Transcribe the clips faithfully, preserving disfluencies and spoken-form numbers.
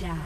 down.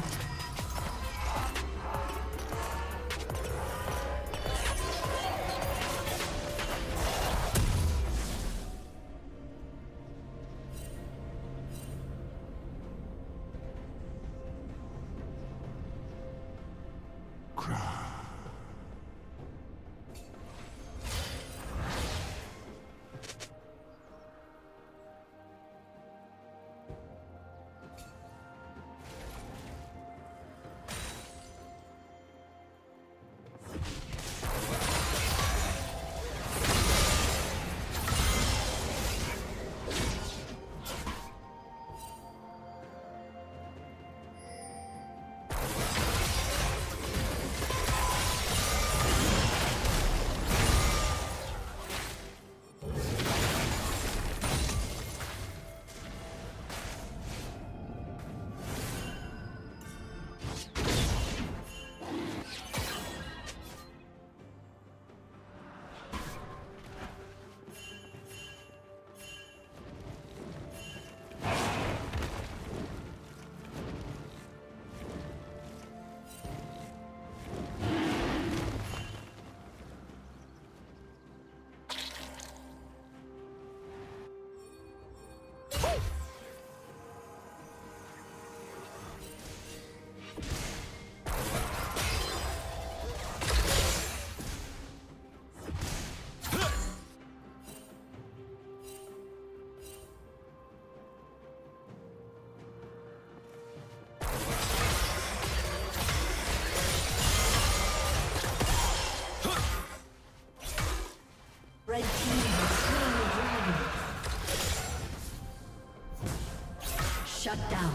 Shut down.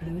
Blue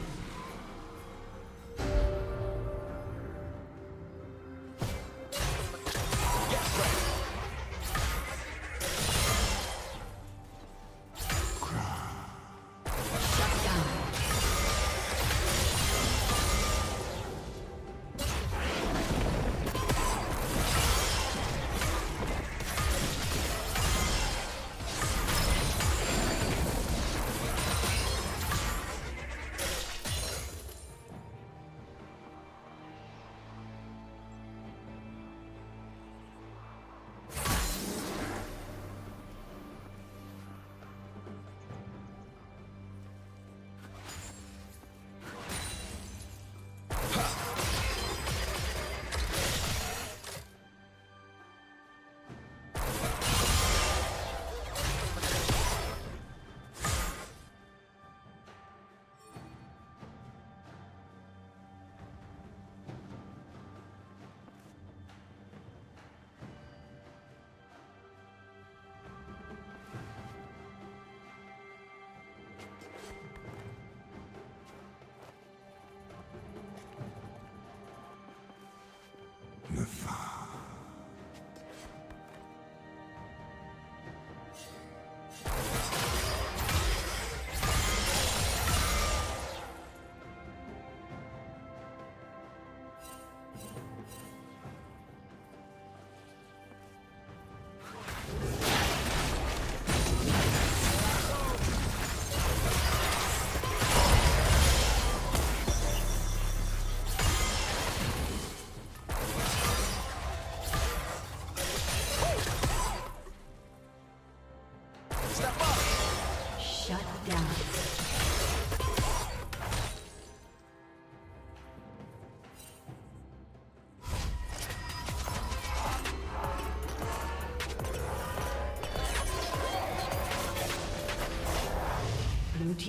Blue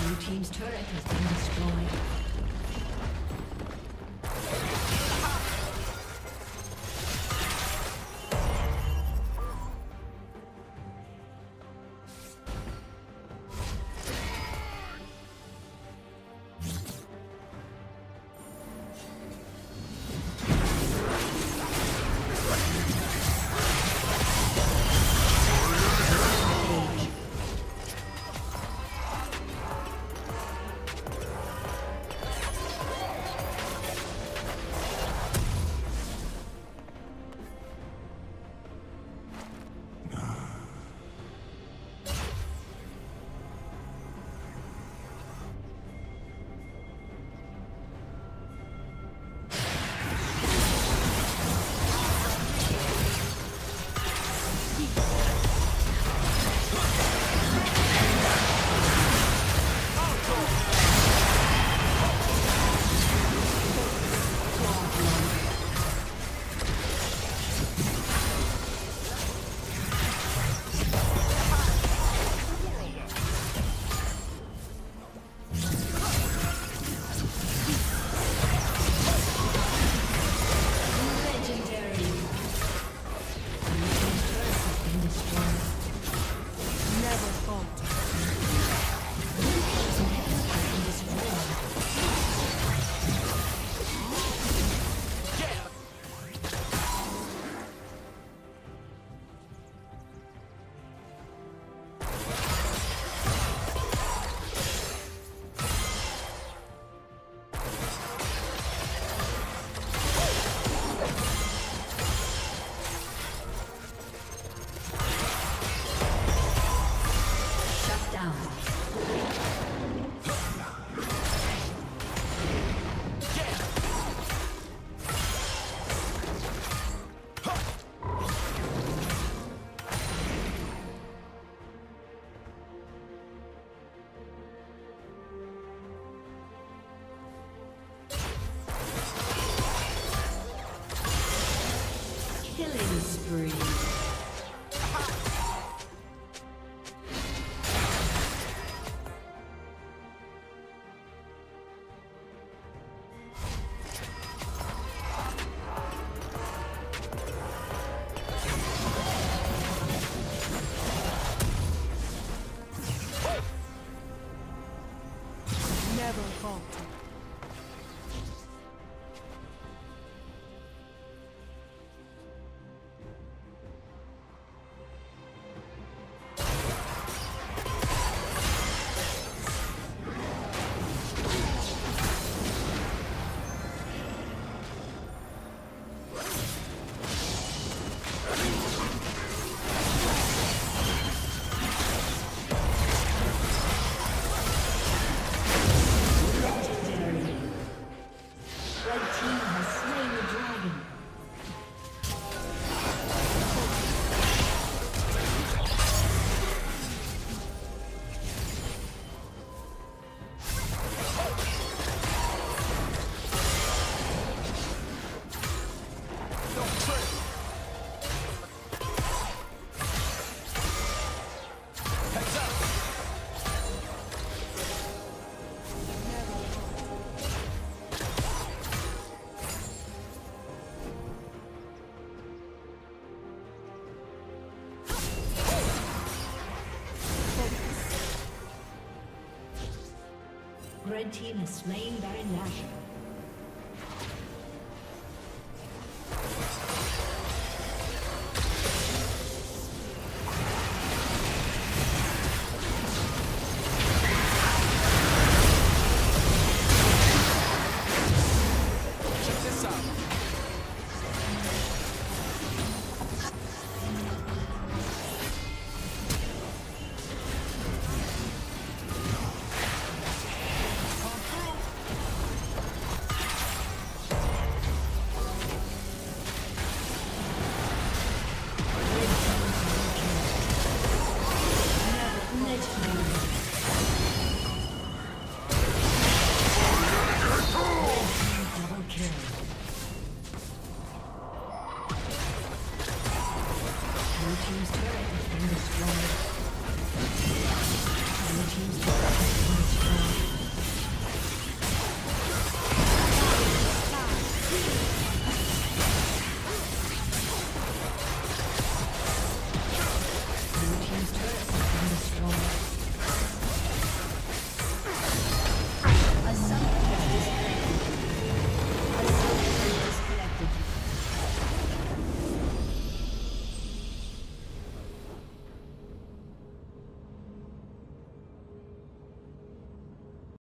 Blue team's turret has been destroyed. Breathe. Red team has slain Baron Nashor.